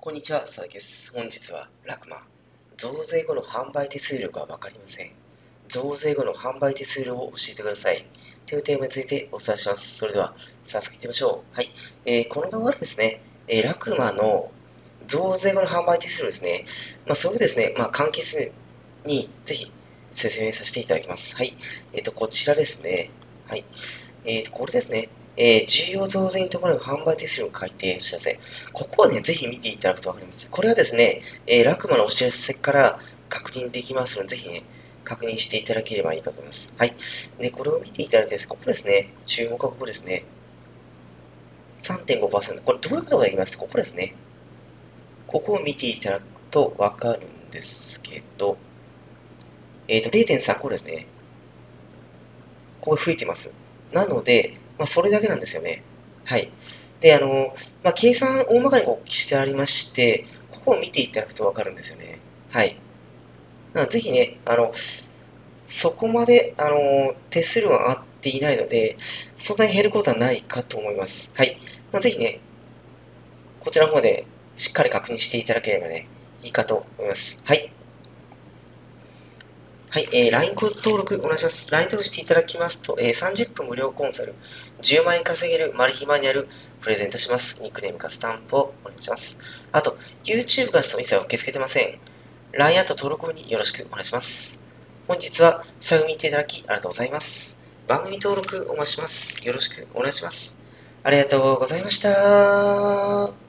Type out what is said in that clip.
こんにちは、佐々木です。本日は、ラクマ。増税後の販売手数料がわかりません。増税後の販売手数料を教えてください。というテーマについてお伝えします。それでは、早速いってみましょう。はい。この動画はですね、ラクマの増税後の販売手数料ですね。それをですね、簡潔にぜひ説明させていただきます。はい。こちらですね。はい。これですね。重要増税に伴う販売手数料の改定の知らせ。ここはね、ぜひ見ていただくとわかります。これはですね、ラクマのお知らせから確認できますので、ぜひね、確認していただければいいかと思います。はい。で、これを見ていただいてです、ここですね、注目はここですね。3.5%。これどういうことができますか？ここですね。ここを見ていただくとわかるんですけど、0.3、これですね。ここが増えてます。なので、それだけなんですよね。はい。で、計算大まかにしてありまして、ここを見ていただくとわかるんですよね。はい。なので、ぜひね、そこまで、手数料は合っていないので、そんなに減ることはないかと思います。はい。ぜひね、こちらの方でしっかり確認していただければね、いいかと思います。はい。はい、LINE 登録お願いします。LINE 登録していただきますと、30分無料コンサル、10万円稼げるマル秘マニュアル、プレゼントします。ニックネームかスタンプをお願いします。あと、YouTube から一切受け付けてません。LINE アット登録によろしくお願いします。本日は最後見ていただきありがとうございます。番組登録お待ちします。よろしくお願いします。ありがとうございました。